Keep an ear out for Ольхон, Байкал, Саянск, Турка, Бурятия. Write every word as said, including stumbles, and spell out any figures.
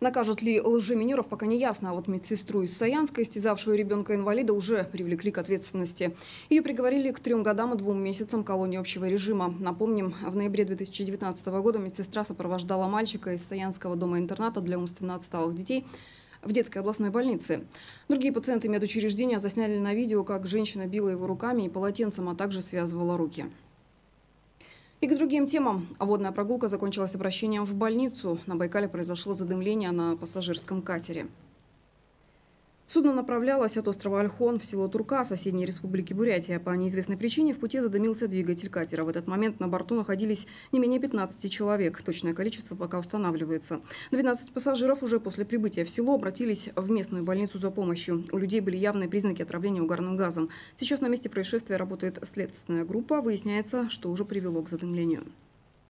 Накажут ли лжеминеров, пока не ясно. А вот медсестру из Саянска, истязавшую ребенка-инвалида, уже привлекли к ответственности. Ее приговорили к трем годам и двум месяцам колонии общего режима. Напомним, в ноябре две тысячи девятнадцатого года медсестра сопровождала мальчика из Саянского дома-интерната для умственно отсталых детей в детской областной больнице. Другие пациенты медучреждения засняли на видео, как женщина била его руками и полотенцем, а также связывала руки. И к другим темам. Водная прогулка закончилась обращением в больницу. На Байкале произошло задымление на пассажирском катере. Судно направлялось от острова Ольхон в село Турка соседней республики Бурятия. По неизвестной причине в пути задымился двигатель катера. В этот момент на борту находились не менее пятнадцати человек. Точное количество пока устанавливается. двенадцать пассажиров уже после прибытия в село обратились в местную больницу за помощью. У людей были явные признаки отравления угарным газом. Сейчас на месте происшествия работает следственная группа. Выясняется, что уже привело к задымлению.